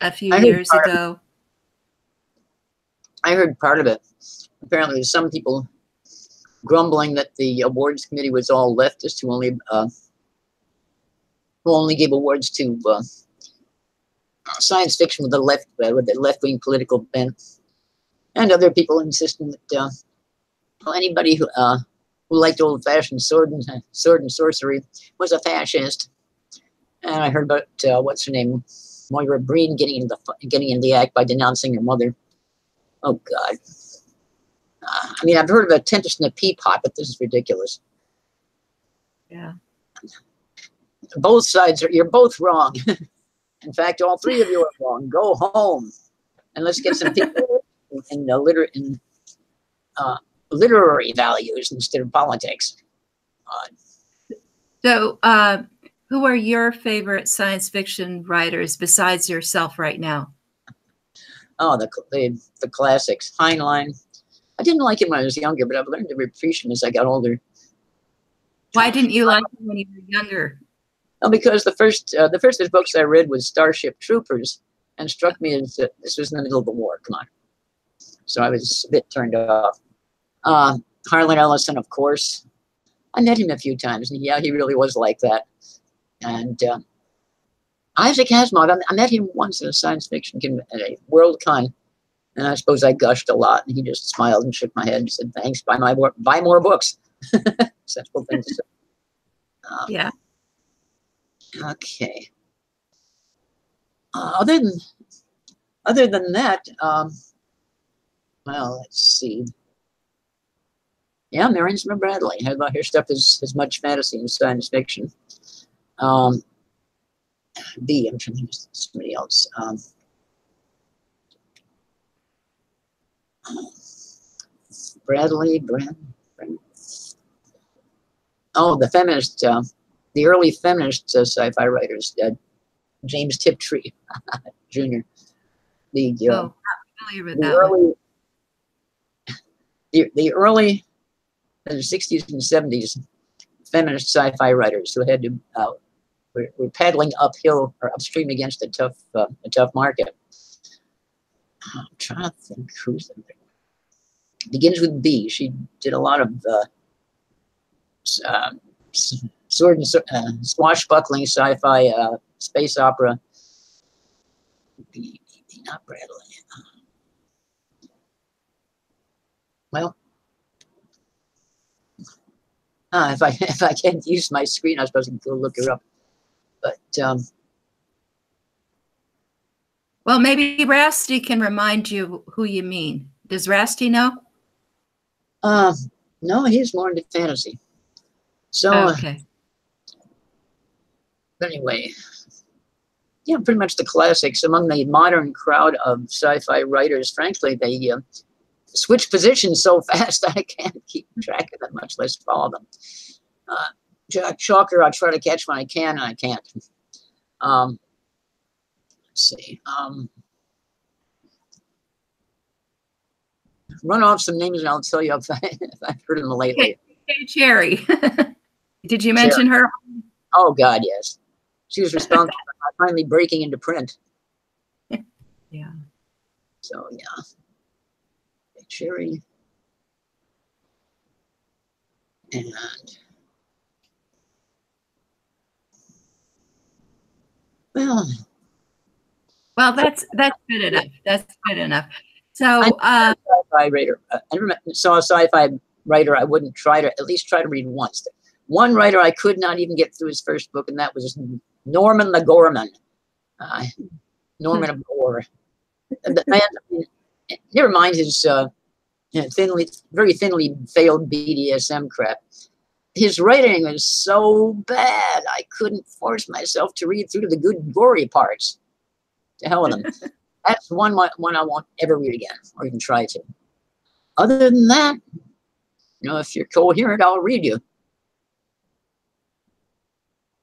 a few years ago? I heard part of it. Apparently there's some people grumbling that the awards committee was all leftist, who only gave awards to science fiction with the left-wing political bent, and other people insisting that anybody who liked old-fashioned sword and sorcery was a fascist. And I heard about what's her name, Moira Breen, getting in the act by denouncing her mother. Oh God. I mean, I've heard of a tempest in a teapot, but this is ridiculous. Yeah. Both sides are, you're both wrong. In fact, all three of you are wrong. Go home. And let's get some people in literary values instead of politics. So who are your favorite science fiction writers besides yourself right now? Oh, the classics. Heinlein. I didn't like him when I was younger, but I've learned to appreciate him as I got older. Why didn't you like him when you were younger? Well, because the first of his books I read was Starship Troopers, and struck me as this was in the middle of the war. Come on, so I was a bit turned off. Harlan Ellison, of course. I met him a few times, and yeah, he really was like that. And Isaac Asimov, I met him once at a science fiction at a World Con. And I suppose I gushed a lot, and he just smiled and shook my head and said, "Thanks, buy more books." Sensible thing to say. Yeah. Okay. Other than that, well, let's see. Yeah, Marion Zimmer Bradley. How about her stuff is much fantasy and science fiction. I'm trying to think of somebody else. Bradley. Oh, the early feminist sci-fi writers, James Tiptree Jr. The early 60s and 70s feminist sci-fi writers who had to were paddling uphill or upstream against a tough market. I'm trying to think who's the begins with B. She did a lot of sword and swashbuckling sci-fi, space opera. Not Bradley. Well, if I can't use my screen, I was supposed to go look her up. But well, maybe Rasty can remind you who you mean. Does Rasty know? No, he's more into fantasy. So okay. Anyway, yeah, pretty much the classics. Among the modern crowd of sci-fi writers, frankly, they switch positions so fast I can't keep track of them, much less follow them. Jack Chalker, I'll try to catch when I can, and I can't. Let's see. Run off some names, and I'll tell you if I've heard them lately. Hey, Cherry. Did you mention her? Oh, God, yes. She was responsible for finally breaking into print. Yeah. So, yeah. Hey, Cherry. And... Well, that's good enough. That's good enough. So I saw a sci-fi writer I wouldn't try to, at least try to read once. One writer I could not even get through his first book, and that was Norman the Gorman. Norman of Gore. The man, never mind his very thinly veiled BDSM crap. His writing was so bad, I couldn't force myself to read through to the good gory parts. To hell with them. That's one I won't ever read again, or even try to. Other than that, you know, if you're coherent, I'll read you.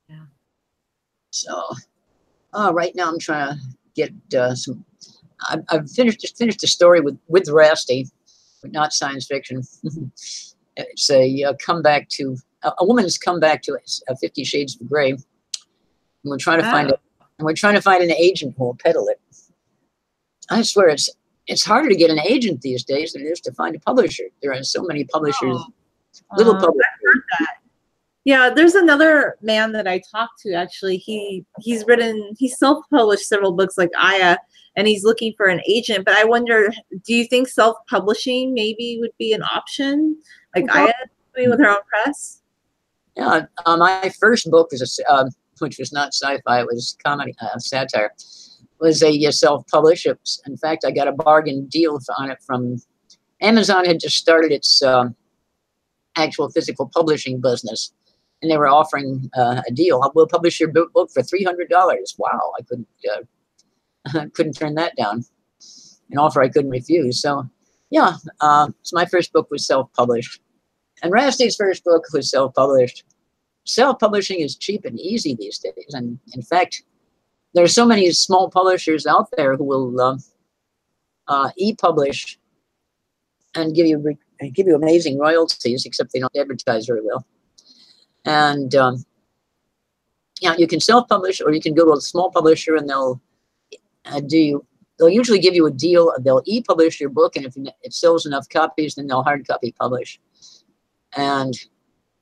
Yeah. So, right now I'm trying to get some. I've just finished a story with Rasty, but not science fiction. It's a comeback to a woman's comeback to 50 Shades of Grey. And we're trying to find it. And we're trying to find an agent who will peddle it. I swear it's harder to get an agent these days than it is to find a publisher. There are so many publishers, little publishers. I've heard that. Yeah, there's another man that I talked to actually. He's self-published several books like Aya, and he's looking for an agent. But I wonder, do you think self-publishing maybe would be an option? Like Aya doing with her own press? Yeah, my first book was a, which was not sci-fi, it was comedy, satire, was a self-publish. In fact, I got a bargain deal on it from Amazon. Had just started its actual physical publishing business, and they were offering a deal. We'll publish your book for $300. Wow, I couldn't turn that down. An offer I couldn't refuse. So, yeah, so my first book was self-published, and Rasty's first book was self-published. Self-publishing is cheap and easy these days, and in fact, there are so many small publishers out there who will e-publish and give you amazing royalties, except they don't advertise very well. And yeah, you can self-publish, or you can go to a small publisher, and they'll they'll usually give you a deal. They'll e-publish your book, and if it sells enough copies, then they'll hard copy publish. And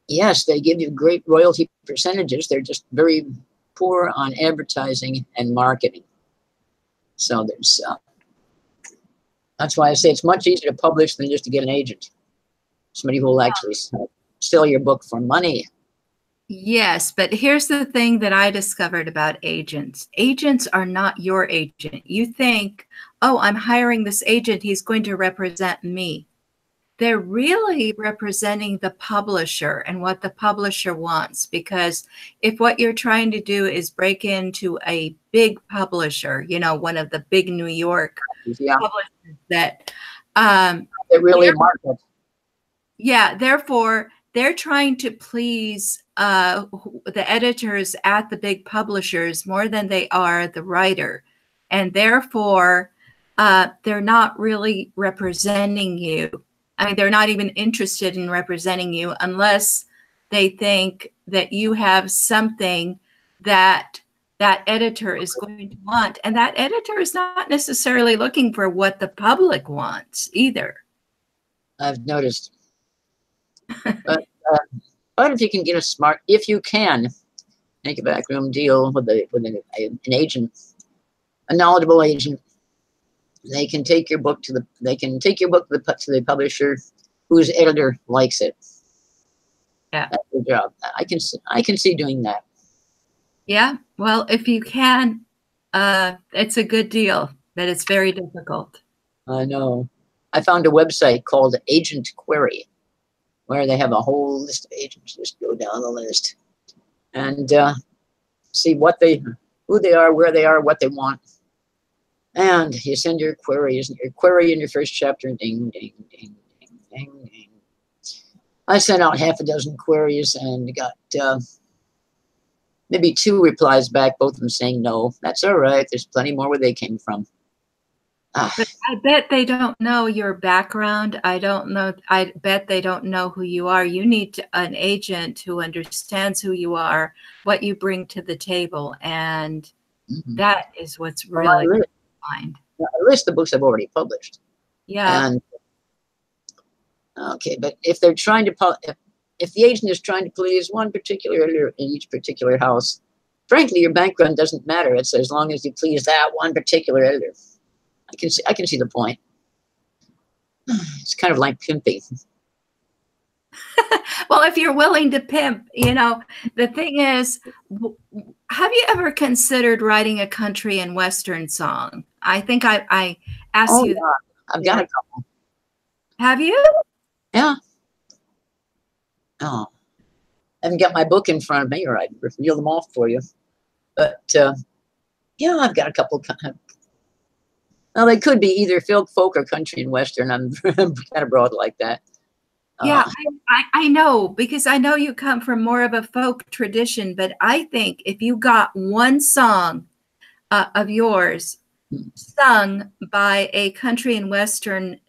yes, they give you great royalty percentages. They're just very poor on advertising and marketing. So there's that's why I say it's much easier to publish than just to get an agent. Somebody who will actually sell your book for money. Yes, but here's the thing that I discovered about agents. Agents are not your agent. You think, oh, I'm hiring this agent. He's going to represent me. They're really representing the publisher and what the publisher wants, because if what you're trying to do is break into a big publisher, you know, one of the big New York publishers that they really market. Yeah, therefore, they're trying to please the editors at the big publishers more than they are the writer. And therefore, they're not really representing you. I mean, they're not even interested in representing you unless they think that you have something that that editor is going to want. And that editor is not necessarily looking for what the public wants either. I've noticed. But if you can get a smart, if you can make a backroom deal with, an agent, a knowledgeable agent, they can take your book to the, they can take your book to the publisher whose editor likes it. Yeah. That's the job. I can see doing that. Yeah. Well, if you can, it's a good deal, but it's very difficult. I know. I found a website called Agent Query, where they have a whole list of agents. Just go down the list and see what they, who they are, where they are, what they want. And you send your queries, your query in your first chapter, ding, ding, ding, ding, ding, ding. I sent out half a dozen queries and got maybe 2 replies back, both of them saying no. That's all right. There's plenty more where they came from. But I bet they don't know your background. I don't know. I bet they don't know who you are. You need an agent who understands who you are, what you bring to the table, and that is what's really fine. Well, I list the books I've already published. Yeah. And, okay, but if they're trying to, if the agent is trying to please one particular editor in each particular house, frankly, your background doesn't matter. It's as long as you please that one particular editor. I can see the point. It's kind of like pimping. Well, if you're willing to pimp, you know, the thing is, have you ever considered writing a country and Western song? I think I asked you that. I've got a couple. Have you? Yeah. Oh, I haven't got my book in front of me, or I'd reel them off for you. But yeah, I've got a couple of. Well, they could be either folk or country and Western. I'm kind of broad like that. Yeah, I know, because I know you come from more of a folk tradition, but I think if you got one song of yours sung by a country and Western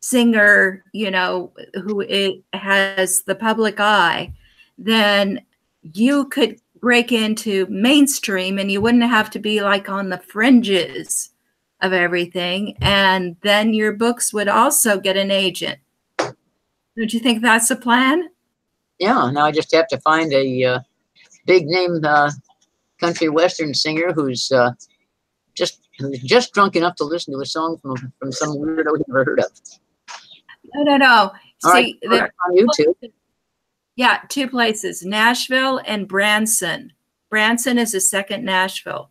singer, you know, who has the public eye, then you could break into mainstream and you wouldn't have to be like on the fringes of everything, and then your books would also get an agent. Don't you think that's the plan? Yeah, now I just have to find a big name country western singer who's just drunk enough to listen to a song from some weirdo you never heard of. No, no, no. All see, right, on YouTube. Yeah, 2 places, Nashville and Branson. Branson is the second Nashville.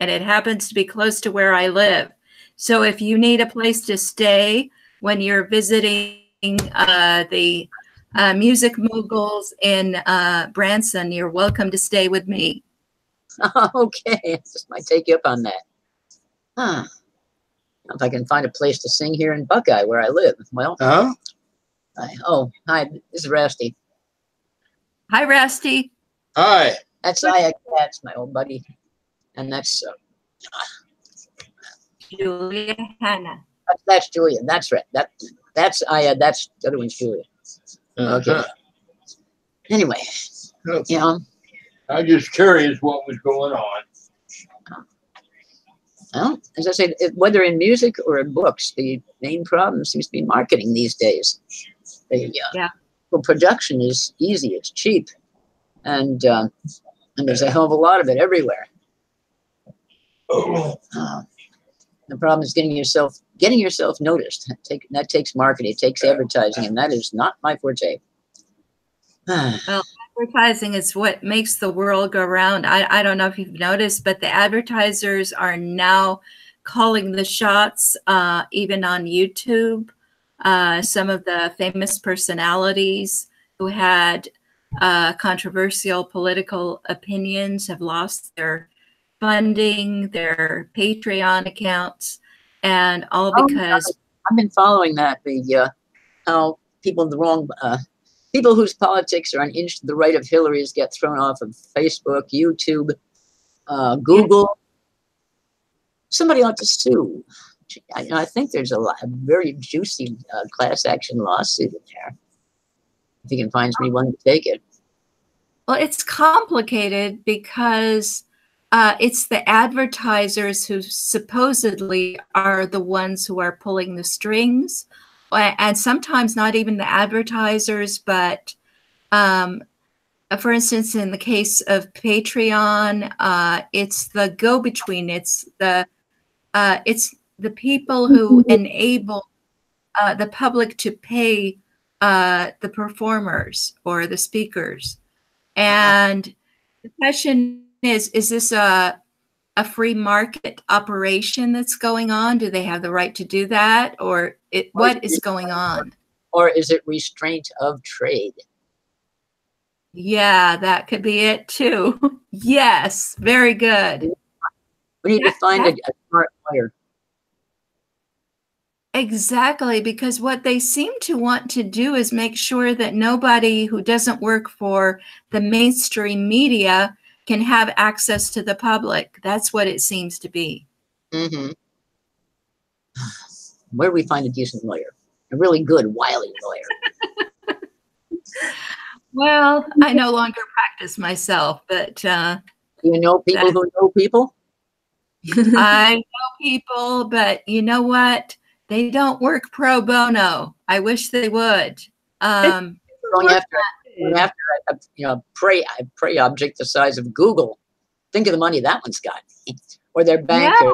And it happens to be close to where I live. So if you need a place to stay when you're visiting the music moguls in Branson, you're welcome to stay with me. Okay, I just might take you up on that. Huh. If I can find a place to sing here in Buckeye where I live. Well, hi, this is Rasty. Hi, Rasty. Hi. That's that's my old buddy. And that's Julia Hanna. That's Julia. That's right. That's the other one's Julia. Okay. Anyway, you know, I'm just curious what was going on. Well, as I say, whether in music or in books, the main problem seems to be marketing these days. Yeah. Well, production is easy. It's cheap, and there's a hell of a lot of it everywhere. The problem is getting yourself noticed. That takes marketing, it takes advertising, and that is not my forte. Well, advertising is what makes the world go round. I don't know if you've noticed, but the advertisers are now calling the shots, even on YouTube. Some of the famous personalities who had controversial political opinions have lost their funding, their Patreon accounts, and all because I've been following that, how people in the wrong People whose politics are an inch to the right of Hillary's get thrown off of Facebook, YouTube, Google. Somebody ought to sue. I think there's a very juicy class action lawsuit in there. If you can find me one to take it. Well, it's complicated because it's the advertisers who supposedly are the ones who are pulling the strings, and sometimes not even the advertisers, but for instance, in the case of Patreon, it's the go-between. It's the people who enable the public to pay the performers or the speakers. And the question is this a free market operation that's going on? Do they have the right to do that? Or what is going on? Or is it restraint of trade? Yeah, that could be it too. Yes, very good. We need to find a smart lawyer. Exactly, because what they seem to want to do is make sure that nobody who doesn't work for the mainstream media can have access to the public. That's what it seems to be. Mm-hmm. Where do we find a decent lawyer? A really good, wily lawyer. Well, I no longer practice myself, but... you know people who know people? I know people, but you know what? They don't work pro bono. I wish they would. After a prey object the size of Google. Think of the money that one's got. Or their bank. Yeah.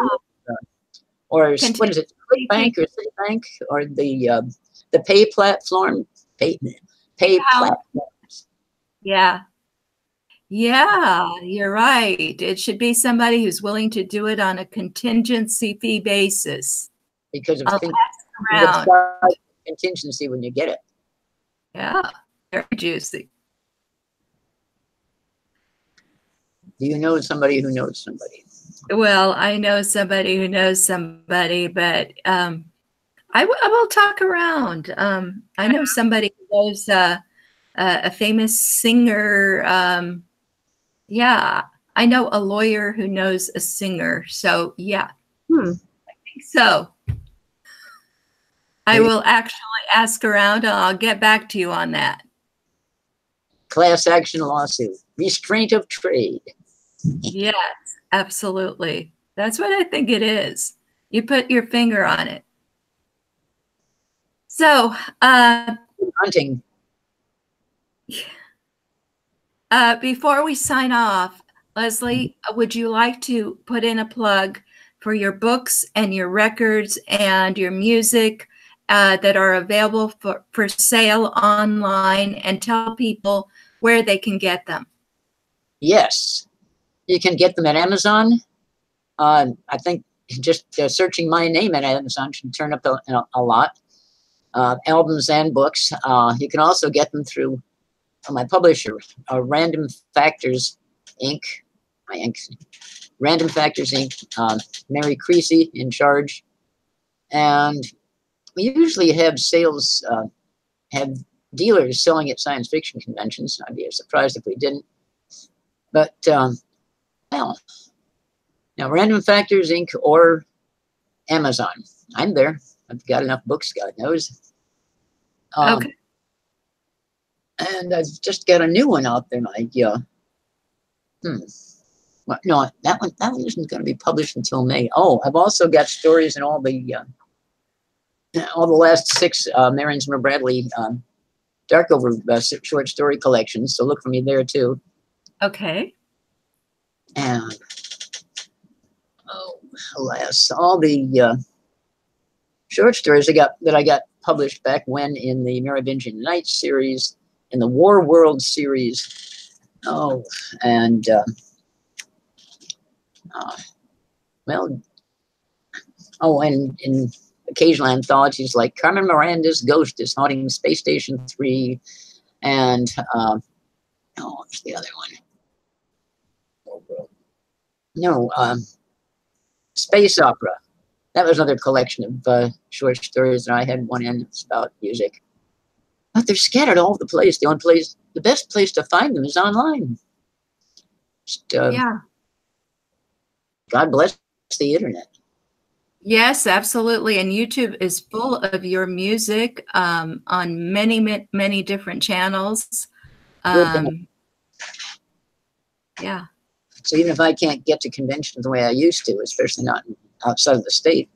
Or what is it? Bank or Citibank? Or the pay platform? Pay platforms. Yeah. Yeah, you're right. It should be somebody who's willing to do it on a contingency fee basis. Because of contingency when you get it. Yeah, very juicy. Do you know somebody who knows somebody? Well, I know somebody who knows somebody, but I will talk around. I know somebody who knows a famous singer. Yeah, I know a lawyer who knows a singer. So, yeah. Hmm. I think so. I will actually ask around, and I'll get back to you on that. Class action lawsuit, restraint of trade. Yes, absolutely. That's what I think it is. You put your finger on it. So, hunting. Before we sign off, Leslie, would you like to put in a plug for your books and your records and your music? That are available for sale online, and tell people where they can get them. Yes, you can get them at Amazon. I think just searching my name at Amazon should turn up a lot. Albums and books. You can also get them through my publisher, Random Factors Inc. Random Factors Inc. Mary Creasy in charge, and we usually have sales, have dealers selling at science fiction conventions. I'd be surprised if we didn't. But, well, now Random Factors, Inc. or Amazon. I'm there. I've got enough books, God knows. Okay. And I've just got a new one out there. Well, no, that one isn't going to be published until May. Oh, I've also got stories in all the last 6 Marion Zimmer Bradley Darkover short story collections, so look for me there too. Okay. And oh, alas, all the short stories I got published back when in the Merovingian Knight series, in the War World series. Oh, and and in occasional anthologies like Carmen Miranda's Ghost is Haunting Space Station 3, and what's the other one? No, Space Opera. That was another collection of short stories, and I had one in. It's about music. But they're scattered all over the place. The only place, the best place to find them is online. Just, yeah. God bless the internet. Yes, absolutely. And YouTube is full of your music on many different channels. Yeah. So even if I can't get to conventions the way I used to, especially not outside of the state,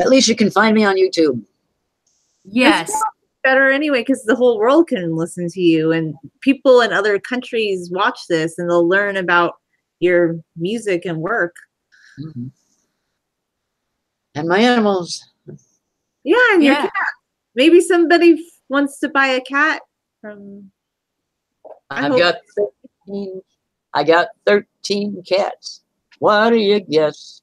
at least you can find me on YouTube. Yes. It's better anyway, because the whole world can listen to you, and people in other countries watch this and they'll learn about your music and work. Mm-hmm. And my animals. Yeah, and your cat. Maybe somebody wants to buy a cat from. I got 13 cats. What do you guess?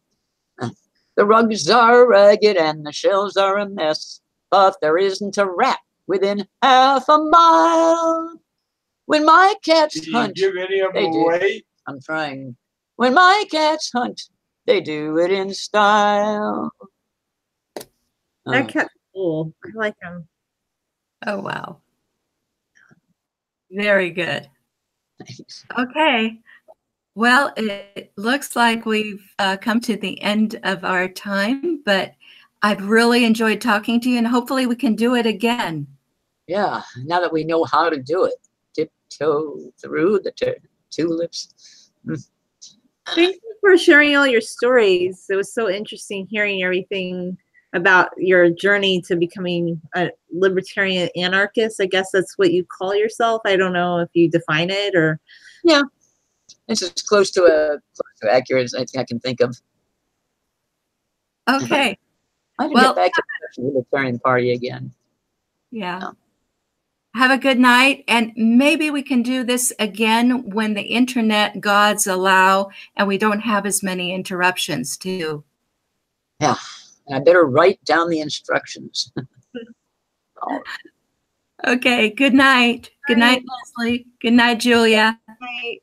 The rugs are ragged and the shelves are a mess, but there isn't a rat within half a mile. When my cats hunt, did you give any of them away? I'm trying. When my cats hunt, they do it in style. That cat's cool. I like him. Oh, wow. Very good. Thanks. Okay. Well, it looks like we've come to the end of our time, but I've really enjoyed talking to you, and hopefully we can do it again. Yeah, now that we know how to do it. Tiptoe through the tulips. Thank you for sharing all your stories. It was so interesting hearing everything about your journey to becoming a libertarian anarchist. I guess that's what you call yourself. I don't know if you define it or. Yeah, it's as close to accurate as I think I can think of. Okay. I can get back to the Libertarian Party again. Yeah. No. Have a good night, and maybe we can do this again when the internet gods allow and we don't have as many interruptions too. Yeah, and I better write down the instructions. Oh. Okay, good night. Good night, Leslie. Good night, Julia. Good night.